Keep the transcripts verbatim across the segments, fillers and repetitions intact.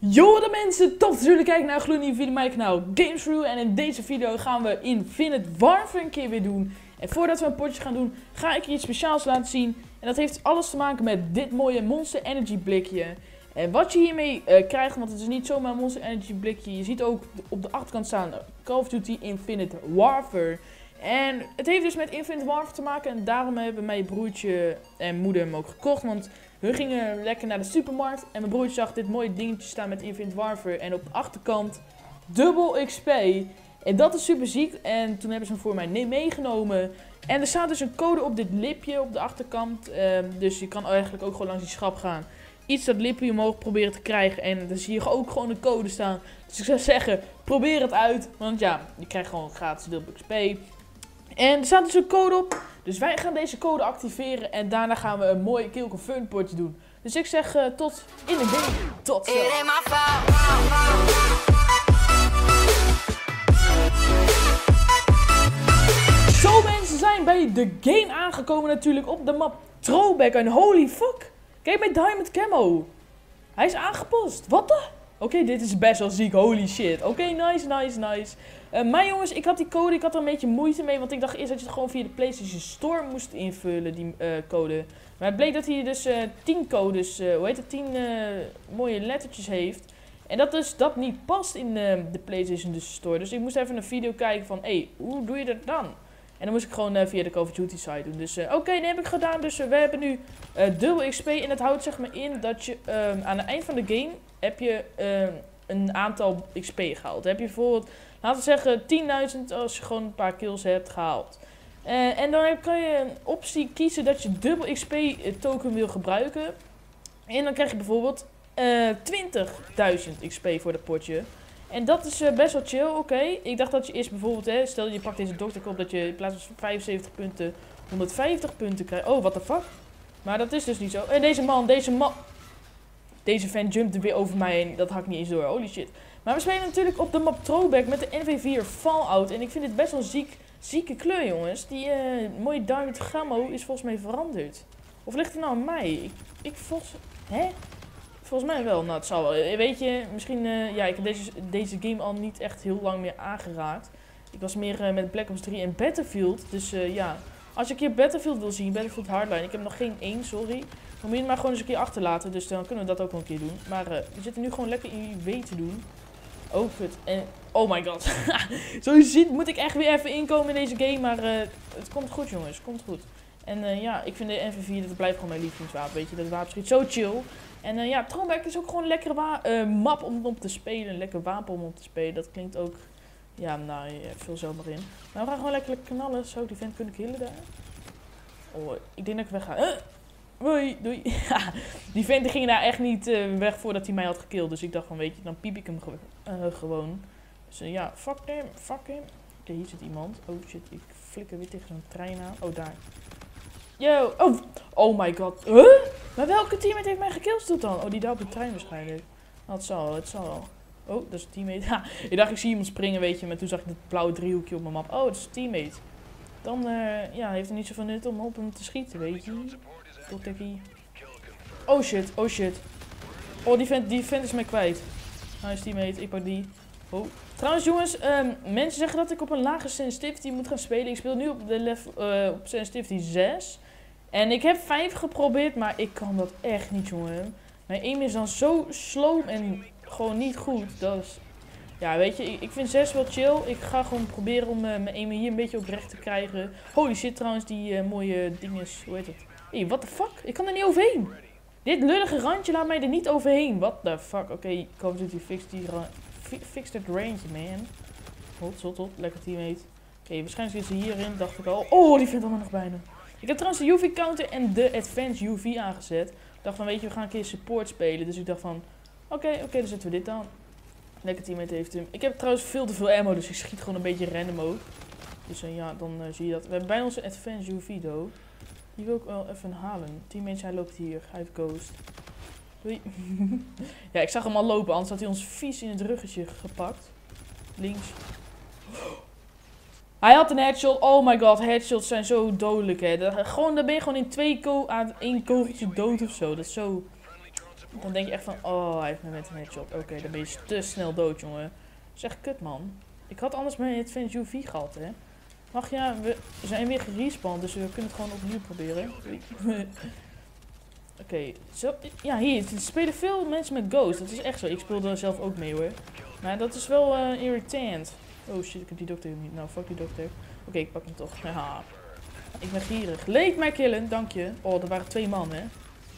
Yo de mensen, tof dat jullie kijken naar een gloednieuwe video van mijn kanaal Games for Real. En in deze video gaan we Infinite Warfare een keer weer doen. En voordat we een potje gaan doen, ga ik je iets speciaals laten zien. En dat heeft alles te maken met dit mooie Monster Energy blikje. En wat je hiermee uh, krijgt, want het is niet zomaar een Monster Energy blikje. Je ziet ook op de achterkant staan Call of Duty Infinite Warfare. En het heeft dus met Infinite Warfare te maken. En daarom hebben mijn broertje en moeder hem ook gekocht. Want hun gingen lekker naar de supermarkt. En mijn broertje zag dit mooie dingetje staan met Infinite Warfare. En op de achterkant Double X P. En dat is super ziek. En toen hebben ze hem voor mij meegenomen. En er staat dus een code op dit lipje op de achterkant. Uh, dus je kan eigenlijk ook gewoon langs die schap gaan. Iets dat lipje omhoog proberen te krijgen. En dan zie je ook gewoon de code staan. Dus ik zou zeggen, probeer het uit. Want ja, je krijgt gewoon gratis Double X P. En er staat dus een code op, dus wij gaan deze code activeren en daarna gaan we een mooi kill confirmed potje doen. Dus ik zeg uh, tot in de game, tot zo! Zo mensen, we zijn bij de game aangekomen natuurlijk op de map Throwback en holy fuck! Kijk bij Diamond Camo, hij is aangepast, wat de? Oké, okay, dit is best wel ziek, holy shit. Oké, okay, nice, nice, nice. Uh, maar jongens, ik had die code, ik had er een beetje moeite mee. Want ik dacht eerst dat je het gewoon via de PlayStation Store moest invullen, die uh, code. Maar het bleek dat hij dus tien uh, codes, uh, hoe heet het, tien uh, mooie lettertjes heeft. En dat dus dat niet past in uh, de PlayStation Store. Dus ik moest even een video kijken van, hé, hey, hoe doe je dat dan? En dan moest ik gewoon uh, via de Call of Duty site doen. Dus uh, oké, okay, dat heb ik gedaan. Dus uh, we hebben nu uh, dubbel X P. En dat houdt zeg maar in dat je uh, aan het eind van de game heb je uh, een aantal X P gehaald. Heb je bijvoorbeeld, laten we zeggen, tienduizend als je gewoon een paar kills hebt gehaald. Uh, en dan kan je een optie kiezen dat je dubbel X P token wil gebruiken. En dan krijg je bijvoorbeeld uh, twintigduizend X P voor dat potje. En dat is uh, best wel chill, oké. Okay. Ik dacht dat je eerst bijvoorbeeld, hè, stel je pakt deze dokter op dat je in plaats van vijfenzeventig punten honderdvijftig punten krijgt. Oh, what the fuck? Maar dat is dus niet zo. En deze man, deze man... Deze fan jumpte weer over mij en dat hak niet eens door. Holy shit. Maar we spelen natuurlijk op de map Throwback met de N V vier Fallout. En ik vind dit best wel een ziek, zieke kleur, jongens. Die uh, mooie Diamond Camo is volgens mij veranderd. Of ligt het nou aan mij? Ik, ik volgens... Hè? Volgens mij wel. Nou, het zal wel. Weet je, misschien... Uh, ja, ik heb deze, deze game al niet echt heel lang meer aangeraakt. Ik was meer uh, met Black Ops drie en Battlefield. Dus uh, ja... Als je een keer Battlefield wil zien, Battlefield Hardline, ik heb nog geen één, sorry. Dan moet je het maar gewoon eens een keer achterlaten, dus dan kunnen we dat ook wel een keer doen. Maar uh, we zitten nu gewoon lekker in U W te doen. Oh, kut. En, oh my god. Zoals je ziet moet ik echt weer even inkomen in deze game, maar uh, het komt goed jongens, het komt goed. En uh, ja, ik vind de N V vier, dat blijft gewoon mijn lievelingswapen, weet je. Dat wapen schiet zo chill. En uh, ja, Throwback is ook gewoon een lekkere wa uh, map om op te spelen, een lekker wapen om op te spelen. Dat klinkt ook... Ja, nou, je vul zelf maar in. Maar we gaan gewoon lekker knallen. Zo, die vent kunnen killen daar. Oh, ik denk dat ik weg ga. Uh, doei, doei. Die vent ging daar echt niet uh, weg voordat hij mij had gekild. Dus ik dacht van, weet je, dan piep ik hem uh, gewoon. Dus uh, ja, fuck hem, fuck hem. Oké, hier zit iemand. Oh shit, ik flikker weer tegen zo'n trein aan. Oh, daar. Yo, oh, oh my god. Huh? Maar welke teammate heeft mij gekilld dan? Oh, die daar op de trein waarschijnlijk. Nou, het zal wel, het zal wel. Oh, dat is een teammate. Ha, ik dacht, ik zie iemand springen, weet je. Maar toen zag ik dat blauwe driehoekje op mijn map. Oh, dat is een teammate. Dan uh, ja, heeft het niet zoveel nut om op hem te schieten, weet je. Tot tekkie. Oh shit, oh shit. Oh, die vent, die vent is mij kwijt. Nice teammate, ik pak die. Oh. Trouwens jongens, um, mensen zeggen dat ik op een lage sensitivity moet gaan spelen. Ik speel nu op, de level, uh, op sensitivity zes. En ik heb vijf geprobeerd, maar ik kan dat echt niet, jongen. Mijn aim is dan zo slow en... Gewoon niet goed. Dat is... Ja, weet je, ik vind zes wel chill. Ik ga gewoon proberen om uh, mijn aim hier een beetje oprecht te krijgen. Holy shit, trouwens, die uh, mooie dinges. Hoe heet dat? Hé, hey, what the fuck? Ik kan er niet overheen. Dit lullige randje laat mij er niet overheen. What the fuck? Oké, okay, Call of Duty fix die fix dat randje, man. Hot, hot, hot. Lekker teammate. Oké, okay, waarschijnlijk zit ze hierin, dacht ik al. Oh, die vindt allemaal nog bijna. Ik heb trouwens de U V counter en de Advanced U A V aangezet. Ik dacht van, weet je, we gaan een keer support spelen. Dus ik dacht van... Oké, okay, oké, okay, dan zetten we dit dan. Lekker teammate heeft hem. Ik heb trouwens veel te veel ammo, dus ik schiet gewoon een beetje random ook. Dus uh, ja, dan uh, zie je dat. We hebben bijna onze Advanced U A V though. Die wil ik wel even halen. Teammate, hij loopt hier. Hij heeft Ghost. Doei. Ja, ik zag hem al lopen, anders had hij ons vies in het ruggetje gepakt. Links. Hij had een headshot. Oh my god, headshots zijn zo dodelijk, hè. Dat, gewoon, dan ben je gewoon in twee ko aan één kogel dood of zo. Dat is zo... Dan denk je echt van, oh, hij heeft me met een headshot. Oké, okay, dan ben je te snel dood, jongen. Zeg kut, man. Ik had anders mijn Advanced U A V gehad, hè. Ach ja, we zijn weer gerespawned, dus we kunnen het gewoon opnieuw proberen. Oké, okay, ja, hier, er spelen veel mensen met Ghost. Dat is echt zo. Ik speelde zelf ook mee, hoor. Maar dat is wel uh, irritant. Oh shit, ik heb die dokter niet. Nou, fuck die dokter. Oké, okay, ik pak hem toch. Haha. Ik ben gierig. Leed mij killen, dank je. Oh, er waren twee man, hè.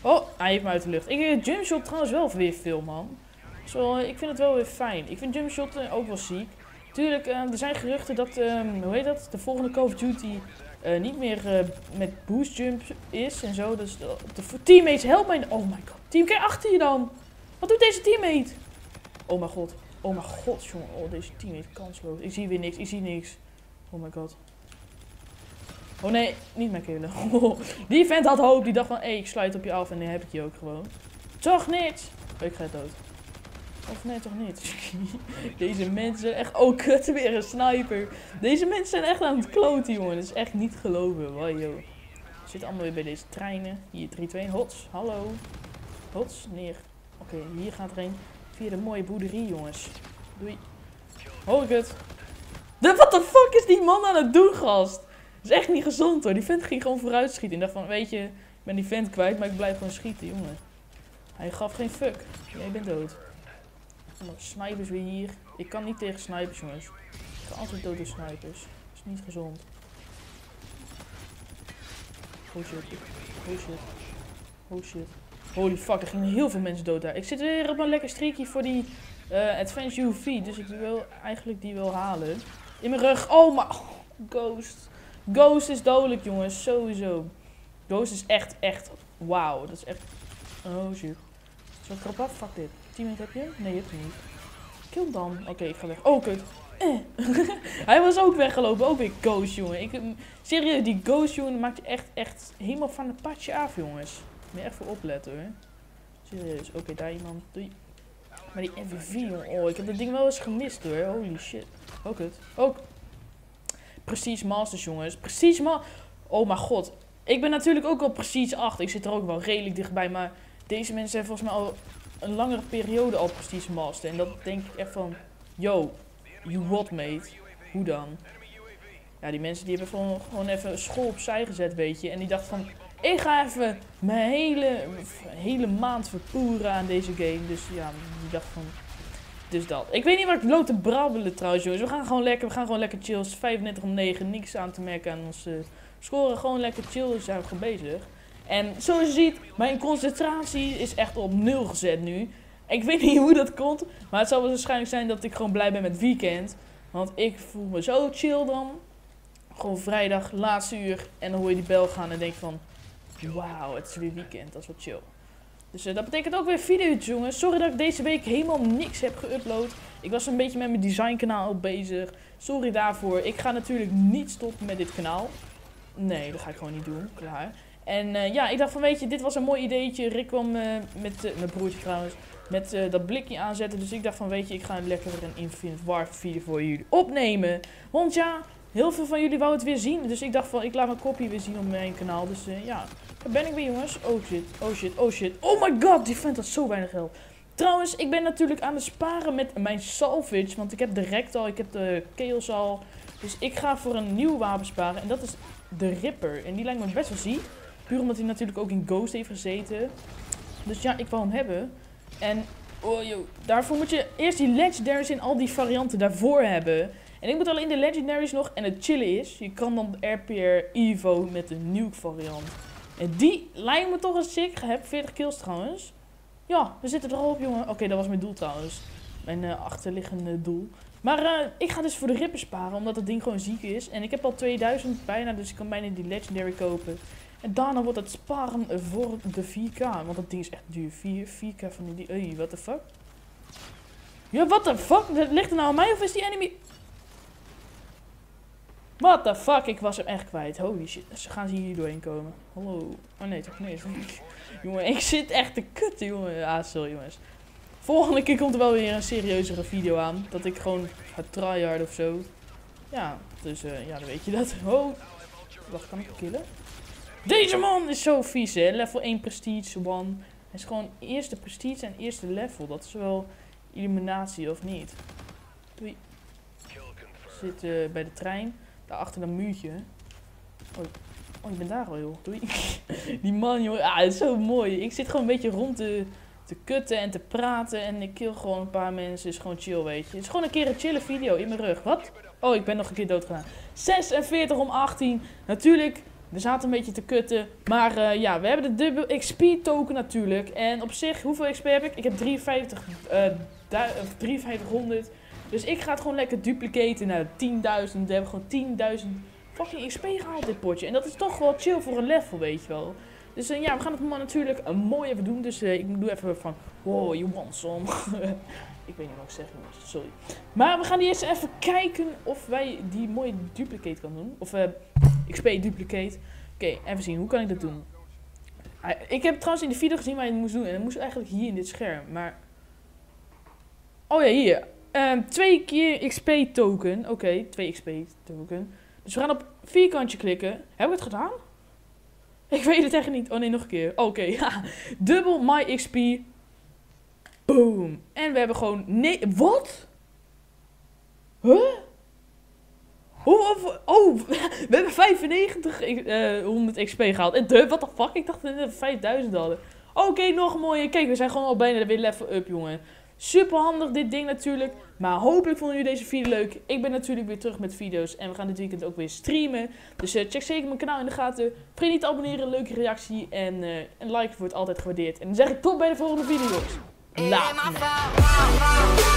Oh, hij heeft me uit de lucht. Ik jumpshot trouwens wel weer veel, man. Zo, ik vind het wel weer fijn. Ik vind jumpshot uh, ook wel ziek. Tuurlijk, uh, er zijn geruchten dat, um, hoe heet dat, de volgende Call of Duty uh, niet meer uh, met boost jump is en zo. Dus uh, de teammates, help mij. Oh my god, team, kijk achter je dan. Wat doet deze teammate? Oh mijn god, oh mijn god, jongen. Oh, deze teammate kansloos. Ik zie weer niks, ik zie niks. Oh my god. Oh nee, niet mijn killen. Die vent had hoop, die dacht van, hé, hey, ik sluit op je af en dan heb ik je ook gewoon. Toch niet. Oh, ik ga dood. Of nee, toch niet. Deze mensen zijn echt... Oh, kut, weer een sniper. Deze mensen zijn echt aan het kloten, jongen. Dat is echt niet geloven. Wow, joh. Zit allemaal weer bij deze treinen. Hier, drie, twee, hots. Hallo. Hots, neer. Oké, okay, hier gaat er een. Via de mooie boerderie, jongens. Doei. Hoor ik het? Wat de fuck is die man aan het doen, gast? Dat is echt niet gezond, hoor. Die vent ging gewoon vooruit schieten. En dacht van, weet je, ik ben die vent kwijt, maar ik blijf gewoon schieten, jongen. Hij gaf geen fuck. Jij bent dood. Snipers weer hier. Ik kan niet tegen snipers, jongens. Ik ga altijd dood door snipers. Dat is niet gezond. Oh shit. Oh shit. Oh shit. Holy fuck, er gingen heel veel mensen dood daar. Ik zit weer op een lekker streakje voor die uh, Advanced U A V. Dus ik wil eigenlijk die wel halen. In mijn rug. Oh, maar... Oh, Ghost. Ghost is dodelijk, jongens. Sowieso. Ghost is echt, echt... Wauw. Dat is echt... Oh shit. Zo krap af. Fuck dit. Teammate heb je? Nee, je hebt hem niet. Kill dan. Oké, okay, ik ga weg. Oh, kut. Eh. Hij was ook weggelopen. Ook weer Ghost, jongen. Ik, serieus, die Ghost, jongen, maakt je echt, echt helemaal van het padje af, jongens. Moet je echt voor opletten, hoor. Serieus. Oké, okay, daar iemand. Doei. Maar die N V vier, jongen. Oh, ik heb dat ding wel eens gemist, hoor. Holy shit. Oh, kut. Ook. Precies Masters, jongens. Precies ma... Oh, mijn god. Ik ben natuurlijk ook al precies acht. Ik zit er ook wel redelijk dichtbij, maar deze mensen zijn volgens mij al... een langere periode al precies master. En dat denk ik echt van... Yo, you what, mate? Hoe dan? Ja, die mensen die hebben gewoon, gewoon even school opzij gezet, weet je. En die dachten van... Ik ga even mijn hele, hele maand verpoeren aan deze game. Dus ja, die dacht van... Dus dat. Ik weet niet waar ik loop te brabbelen trouwens, jongens. We gaan gewoon lekker, we gaan gewoon lekker chillen. vijfendertig om negen, niks aan te merken aan onze scoren. Gewoon lekker chillen, dus zijn we gewoon bezig. En zoals je ziet, mijn concentratie is echt op nul gezet nu. Ik weet niet hoe dat komt, maar het zal wel waarschijnlijk zijn dat ik gewoon blij ben met weekend. Want ik voel me zo chill dan. Gewoon vrijdag, laatste uur. En dan hoor je die bel gaan en denk van, wauw, het is weer weekend. Dat is wel chill. Dus uh, dat betekent ook weer video's, jongens. Sorry dat ik deze week helemaal niks heb geüpload. Ik was een beetje met mijn designkanaal bezig. Sorry daarvoor. Ik ga natuurlijk niet stoppen met dit kanaal. Nee, dat ga ik gewoon niet doen. Klaar. En uh, ja, ik dacht van, weet je, dit was een mooi ideetje. Rick kwam uh, met, uh, mijn broertje trouwens, met uh, dat blikje aanzetten. Dus ik dacht van, weet je, ik ga lekker een Infinite Warfare video voor jullie opnemen. Want ja, heel veel van jullie wou het weer zien. Dus ik dacht van, ik laat mijn kopie weer zien op mijn kanaal. Dus uh, ja, daar ben ik weer, jongens. Oh shit, oh shit, oh shit. Oh my god, die vent had zo weinig geld. Trouwens, ik ben natuurlijk aan het sparen met mijn salvage. Want ik heb de rectal, ik heb de chaos al. Dus ik ga voor een nieuw wapen sparen. En dat is de Ripper. En die lijkt me best wel ziek. Puur omdat hij natuurlijk ook in Ghost heeft gezeten. Dus ja, ik wou hem hebben. En oh, yo, daarvoor moet je eerst die legendaries en al die varianten daarvoor hebben. En ik moet alleen de legendaries nog. En het chillen is, je kan dan de R P R Evo met de nuke variant. En die lijkt me toch een sick. Ik heb veertig kills trouwens. Ja, we zitten er al op, jongen. Oké, okay, dat was mijn doel trouwens. Mijn uh, achterliggende doel. Maar uh, ik ga dus voor de Ripper sparen, omdat dat ding gewoon ziek is. En ik heb al tweeduizend bijna, dus ik kan bijna die legendary kopen. En daarna wordt het sparen voor de vier K. Want dat ding is echt duur. vier, vier K van die... Ey, what the fuck? Ja, what the fuck? Dat ligt er nou aan mij of is die enemy... What the fuck? Ik was hem echt kwijt. Holy shit. Ze gaan hier doorheen komen. Hallo. Oh nee, toch niet. Jongen, ik zit echt te kutten, jongen. Ah, sorry, jongens. Volgende keer komt er wel weer een serieuzere video aan. Dat ik gewoon ga tryhard of zo. Ja, dus uh, ja, dan weet je dat. Oh. Wacht, kan ik killen? Deze man is zo vies, hè. Level één prestige, one. Het is gewoon eerste prestige en eerste level. Dat is wel illuminatie of niet. Doei. We zitten bij de trein. Daar achter dat muurtje. Oh, oh, ik ben daar al, joh. Doei. Die man, joh. Ah, het is zo mooi. Ik zit gewoon een beetje rond te, te kutten en te praten. En ik kill gewoon een paar mensen. Het is gewoon chill, weet je. Het is gewoon een keer een chille video in mijn rug. Wat? Oh, ik ben nog een keer doodgegaan. zesenveertig om achttien. Natuurlijk, we zaten een beetje te kutten. Maar uh, ja, we hebben de Double X P token natuurlijk. En op zich, hoeveel X P heb ik? Ik heb drieënvijftighonderd. Dus ik ga het gewoon lekker duplicaten naar tienduizend. We hebben gewoon tienduizend fucking X P gehaald dit potje. En dat is toch wel chill voor een level, weet je wel. Dus uh, ja, we gaan het maar natuurlijk uh, mooi even doen. Dus uh, ik doe even van, wow, you want some. Ik weet niet wat ik zeg, sorry. Maar we gaan eerst even kijken of wij die mooie duplicate kan doen. Of uh, X P duplicate. Oké, okay, even zien. Hoe kan ik dat doen? Uh, ik heb trouwens in de video gezien waar je het moest doen. En dat moest eigenlijk hier in dit scherm. Maar... oh ja, hier. Uh, twee keer X P token. Oké, okay, twee X P token. Dus we gaan op vierkantje klikken. Heb ik het gedaan? Ik weet het echt niet. Oh nee, nog een keer. Oké, okay, ja. Dubbel my X P. Boom. En we hebben gewoon... nee, wat? Huh? Hoeveel... oh, we hebben vijfennegentig honderd X P gehaald. En de, what the fuck? Ik dacht dat we vijfduizend hadden. Oké, okay, nog een mooie. Kijk, we zijn gewoon al bijna weer level up, jongen. Super handig dit ding natuurlijk. Maar hopelijk vonden jullie deze video leuk. Ik ben natuurlijk weer terug met video's. En we gaan dit weekend ook weer streamen. Dus uh, check zeker mijn kanaal in de gaten. Vergeet niet te abonneren. Een leuke reactie. En uh, een like wordt altijd gewaardeerd. En dan zeg ik tot bij de volgende video's. Laat.